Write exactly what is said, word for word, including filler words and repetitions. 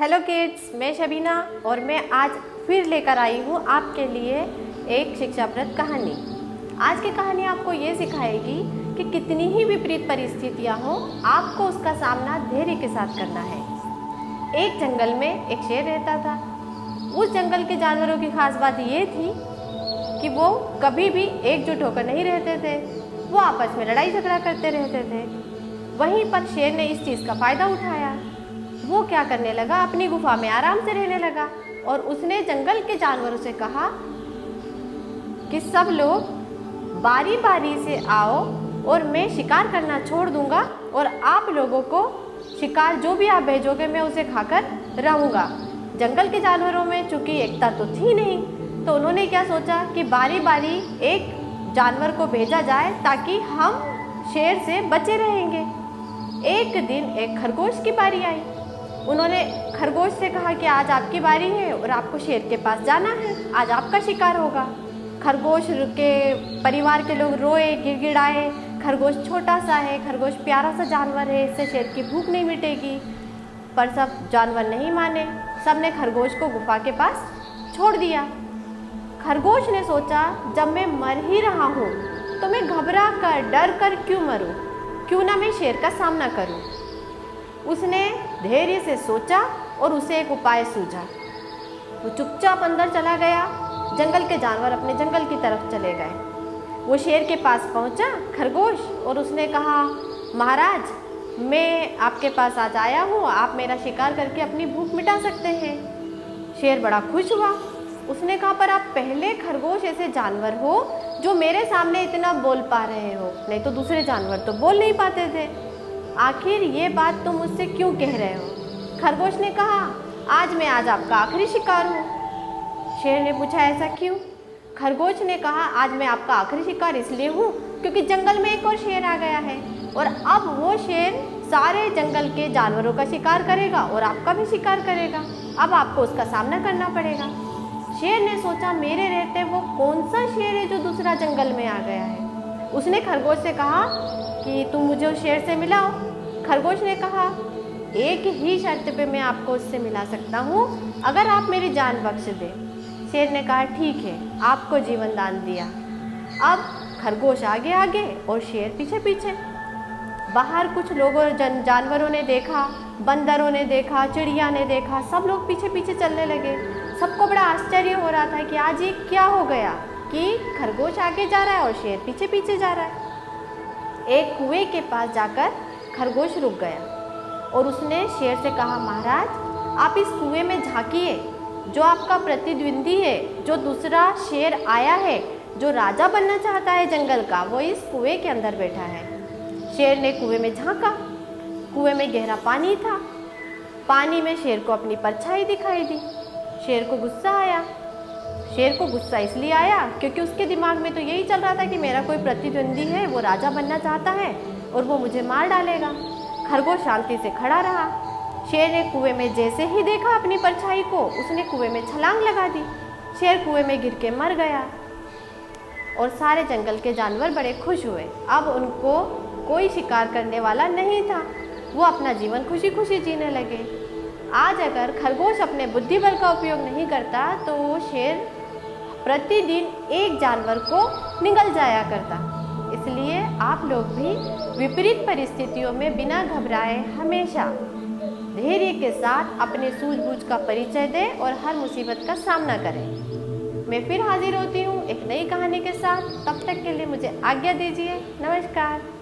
Hello kids, मैं शबीना और मैं आज फिर लेकर आई हूँ आपके लिए एक शिक्षाप्रद कहानी। आज की कहानी आपको ये सिखाएगी कि कितनी ही विपरीत परिस्थितियाँ हों, आपको उसका सामना धैर्य के साथ करना है। एक जंगल में एक शेर रहता था। उस जंगल के जानवरों की खास बात ये थी कि वो कभी भी एकजुट होकर नहीं रहते थे, वो आपस में लड़ाई झगड़ा करते रहते थे। वहीं पर शेर ने इस चीज़ का फ़ायदा उठाया। वो क्या करने लगा, अपनी गुफा में आराम से रहने लगा और उसने जंगल के जानवरों से कहा कि सब लोग बारी बारी से आओ और मैं शिकार करना छोड़ दूंगा और आप लोगों को शिकार जो भी आप भेजोगे मैं उसे खाकर रहूँगा। जंगल के जानवरों में चूँकि एकता तो थी नहीं, तो उन्होंने क्या सोचा कि बारी बारी एक जानवर को भेजा जाए ताकि हम शेर से बचे रहेंगे। एक दिन एक खरगोश की बारी आई। उन्होंने खरगोश से कहा कि आज आपकी बारी है और आपको शेर के पास जाना है, आज आपका शिकार होगा। खरगोश के परिवार के लोग रोए, गिड़गिड़ाए। खरगोश छोटा सा है, खरगोश प्यारा सा जानवर है, इससे शेर की भूख नहीं मिटेगी। पर सब जानवर नहीं माने, सब ने खरगोश को गुफा के पास छोड़ दिया। खरगोश ने सोचा, जब मैं मर ही रहा हूँ तो मैं घबरा कर डर कर क्यों मरूँ, क्यों ना मैं शेर का सामना करूँ। उसने धैर्य से सोचा और उसे एक उपाय सूझा। वो चुपचाप अंदर चला गया। जंगल के जानवर अपने जंगल की तरफ चले गए। वो शेर के पास पहुंचा खरगोश, और उसने कहा, महाराज मैं आपके पास आज आया हूँ, आप मेरा शिकार करके अपनी भूख मिटा सकते हैं। शेर बड़ा खुश हुआ। उसने कहा, पर आप पहले खरगोश ऐसे जानवर हो जो मेरे सामने इतना बोल पा रहे हो, नहीं तो दूसरे जानवर तो बोल नहीं पाते थे, आखिर ये बात तुम मुझसे क्यों कह रहे हो। खरगोश ने कहा, आज मैं आज आपका आखिरी शिकार हूँ। शेर ने पूछा, ऐसा क्यों। खरगोश ने कहा, आज मैं आपका आखिरी शिकार इसलिए हूँ क्योंकि जंगल में एक और शेर आ गया है और अब वो शेर सारे जंगल के जानवरों का शिकार करेगा और आपका भी शिकार करेगा। अब आपको उसका सामना करना पड़ेगा। शेर ने सोचा, मेरे रहते वो कौन सा शेर है जो दूसरा जंगल में आ गया है। उसने खरगोश से कहा कि तुम मुझे उस शेर से मिलाओ। खरगोश ने कहा, एक ही शर्त पे मैं आपको उससे मिला सकता हूँ, अगर आप मेरी जान बख्श दें। शेर ने कहा, ठीक है, आपको जीवन दान दिया। अब खरगोश आगे आगे और शेर पीछे पीछे। बाहर कुछ लोगों जन जानवरों ने देखा, बंदरों ने देखा, चिड़िया ने देखा, सब लोग पीछे पीछे चलने लगे। सबको बड़ा आश्चर्य हो रहा था कि आज ये क्या हो गया कि खरगोश आगे जा रहा है और शेर पीछे पीछे जा रहा है। एक कुएं के पास जाकर खरगोश रुक गया और उसने शेर से कहा, महाराज आप इस कुएं में झांकिए, जो आपका प्रतिद्वंदी है, जो दूसरा शेर आया है, जो राजा बनना चाहता है जंगल का, वो इस कुएं के अंदर बैठा है। शेर ने कुएं में झांका। कुएं में गहरा पानी था। पानी में शेर को अपनी परछाई दिखाई दी। शेर को गुस्सा आया। शेर को गुस्सा इसलिए आया क्योंकि उसके दिमाग में तो यही चल रहा था कि मेरा कोई प्रतिद्वंदी है, वो राजा बनना चाहता है और वो मुझे मार डालेगा। खरगोश शांति से खड़ा रहा। शेर ने कुएं में जैसे ही देखा अपनी परछाई को, उसने कुएं में छलांग लगा दी। शेर कुएं में गिर के मर गया और सारे जंगल के जानवर बड़े खुश हुए। अब उनको कोई शिकार करने वाला नहीं था, वो अपना जीवन खुशी खुशी जीने लगे। आज अगर खरगोश अपने बुद्धिबल का उपयोग नहीं करता तो वो शेर प्रतिदिन एक जानवर को निगल जाया करता। इसलिए आप लोग भी विपरीत परिस्थितियों में बिना घबराए हमेशा धैर्य के साथ अपने सूझबूझ का परिचय दें और हर मुसीबत का सामना करें। मैं फिर हाजिर होती हूँ एक नई कहानी के साथ। तब तक के लिए मुझे आज्ञा दीजिए। नमस्कार।